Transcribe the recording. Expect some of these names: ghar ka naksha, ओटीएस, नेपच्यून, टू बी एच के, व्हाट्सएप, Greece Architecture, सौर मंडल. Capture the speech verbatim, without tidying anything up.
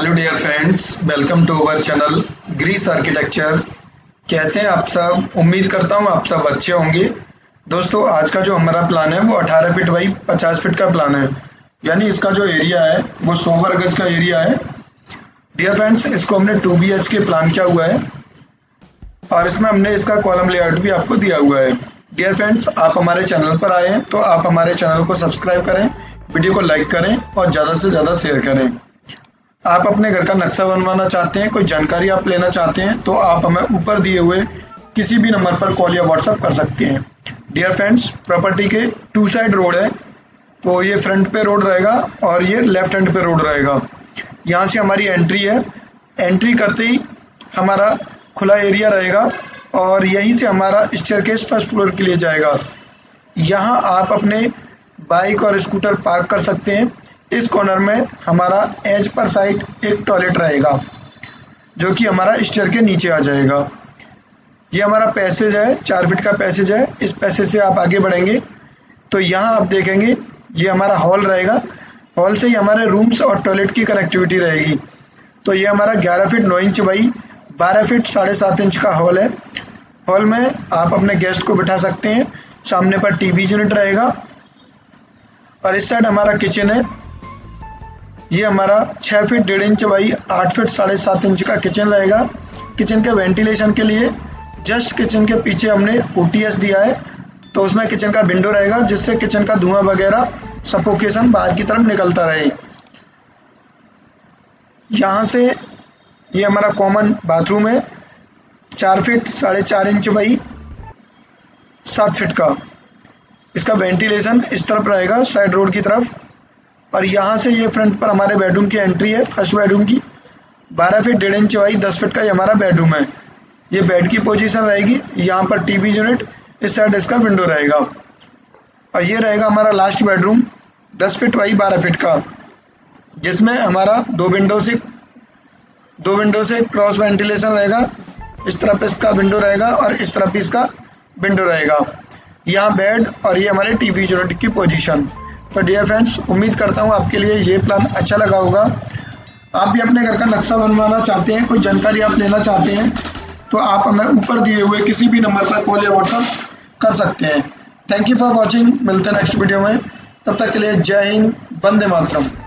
Hello dear friends, welcome to our channel Greece architecture. कैसे हैं आप सब? उम्मीद करता हूं आप सब अच्छे होंगे। दोस्तों, आज का जो हमारा प्लान है वो अठारह फीट बाई पचास फीट का प्लान है, यानी इसका जो एरिया है वो सौ वर्ग गज का एरिया है। डियर फ्रेंड्स, इसको हमने टू बी एच के plan किया हुआ है और इसमें हमने इसका कॉलम लेआउट भी आपको दिया हुआ है। डियर फ्रेंड्स, आप हमारे चैनल पर आए हैं तो आप हमारे चैनल को सब्सक्राइब करें, वीडियो को लाइक करें और ज़्यादा से ज़्यादा शेयर करें। आप अपने घर का नक्शा बनवाना चाहते हैं, कोई जानकारी आप लेना चाहते हैं तो आप हमें ऊपर दिए हुए किसी भी नंबर पर कॉल या व्हाट्सएप कर सकते हैं। डियर फ्रेंड्स, प्रॉपर्टी के टू साइड रोड है, तो ये फ्रंट पे रोड रहेगा और ये लेफ्ट हैंड पे रोड रहेगा। यहाँ से हमारी एंट्री है, एंट्री करते ही हमारा खुला एरिया रहेगा और यहीं से हमारा स्टेयरकेस फर्स्ट फ्लोर के लिए जाएगा। यहाँ आप अपने बाइक और स्कूटर पार्क कर सकते हैं। इस कॉर्नर में हमारा एज पर साइड एक टॉयलेट रहेगा जो कि हमारा स्टेयर के नीचे आ जाएगा। ये हमारा पैसेज है, चार फीट का पैसेज है। इस पैसेज से आप आगे बढ़ेंगे तो यहाँ आप देखेंगे ये हमारा हॉल रहेगा। हॉल से ही हमारे रूम्स और टॉयलेट की कनेक्टिविटी रहेगी। तो ये हमारा ग्यारह फीट नौ इंच बाई बारह फीट साढ़े सात इंच का हॉल है। हॉल में आप अपने गेस्ट को बिठा सकते हैं। सामने पर टी वी यूनिट रहेगा और इस साइड हमारा किचन है। ये हमारा छः फीट डेढ़ इंच बाई आठ फीट साढ़े सात इंच का किचन रहेगा। किचन के वेंटिलेशन के लिए जस्ट किचन के पीछे हमने ओटीएस दिया है, तो उसमें किचन का विंडो रहेगा जिससे किचन का धुआं वगैरह सफोकेशन बाहर की तरफ निकलता रहे। यहाँ से ये हमारा कॉमन बाथरूम है, चार फीट साढ़े चार इंच बाई सात फीट का। इसका वेंटिलेशन इस तरफ रहेगा, साइड रोड की तरफ। और यहाँ से ये फ्रंट पर हमारे बेडरूम की एंट्री है, फर्स्ट बेडरूम की। बारह फीट डेढ़ इंच बाई दस फीट का ये हमारा बेडरूम है। ये बेड की पोजीशन रहेगी। यहाँ पर टीवी यूनिट, इस साइड इसका विंडो रहेगा। और ये रहेगा हमारा लास्ट बेडरूम, दस फीट बाई बारह फीट का, जिसमें हमारा दो विंडो से दो विंडो से क्रॉस वेंटिलेशन रहेगा। इस तरफ इसका विंडो रहेगा और इस तरफ भी इसका विंडो रहेगा। यहाँ बेड और ये हमारे टीवी यूनिट की पोजीशन। तो डियर फ्रेंड्स, उम्मीद करता हूँ आपके लिए ये प्लान अच्छा लगा होगा। आप भी अपने घर का नक्शा बनवाना चाहते हैं, कोई जानकारी आप लेना चाहते हैं तो आप हमें ऊपर दिए हुए किसी भी नंबर पर कॉल या व्हाट्सएप कर सकते हैं। Thank you for watching. मिलते हैं नेक्स्ट वीडियो में, तब तक के लिए जय हिंद, वंदे मातरम।